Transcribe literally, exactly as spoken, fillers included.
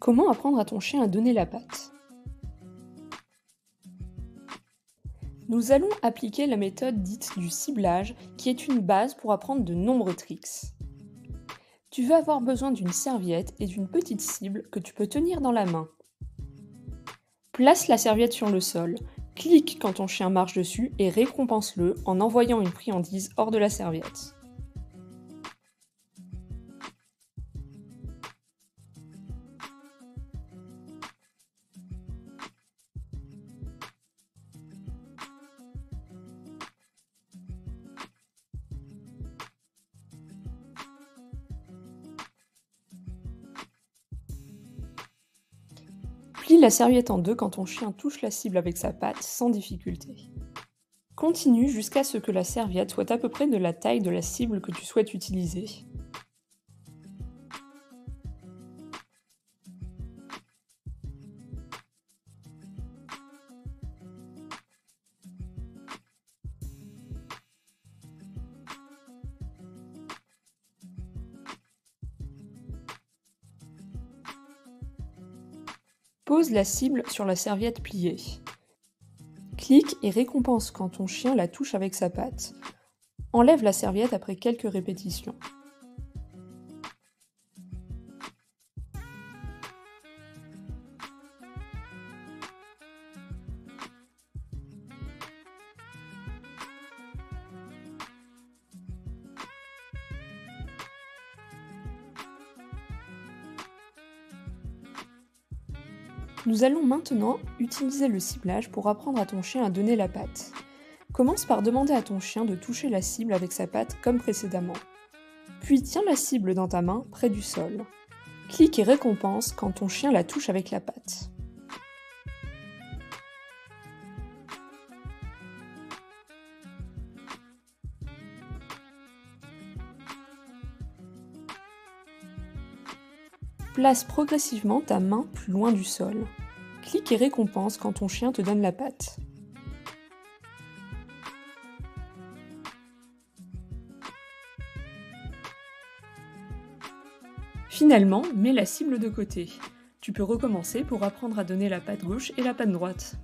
Comment apprendre à ton chien à donner la patte? Nous allons appliquer la méthode dite du ciblage, qui est une base pour apprendre de nombreux tricks. Tu vas avoir besoin d'une serviette et d'une petite cible que tu peux tenir dans la main. Place la serviette sur le sol, clique quand ton chien marche dessus et récompense-le en envoyant une friandise hors de la serviette. Plie la serviette en deux quand ton chien touche la cible avec sa patte sans difficulté. Continue jusqu'à ce que la serviette soit à peu près de la taille de la cible que tu souhaites utiliser. Pose la cible sur la serviette pliée. Clique et récompense quand ton chien la touche avec sa patte. Enlève la serviette après quelques répétitions. Nous allons maintenant utiliser le ciblage pour apprendre à ton chien à donner la patte. Commence par demander à ton chien de toucher la cible avec sa patte comme précédemment. Puis tiens la cible dans ta main près du sol. Clique et récompense quand ton chien la touche avec la patte. Place progressivement ta main plus loin du sol. Clique et récompense quand ton chien te donne la patte. Finalement, mets la cible de côté. Tu peux recommencer pour apprendre à donner la patte gauche et la patte droite.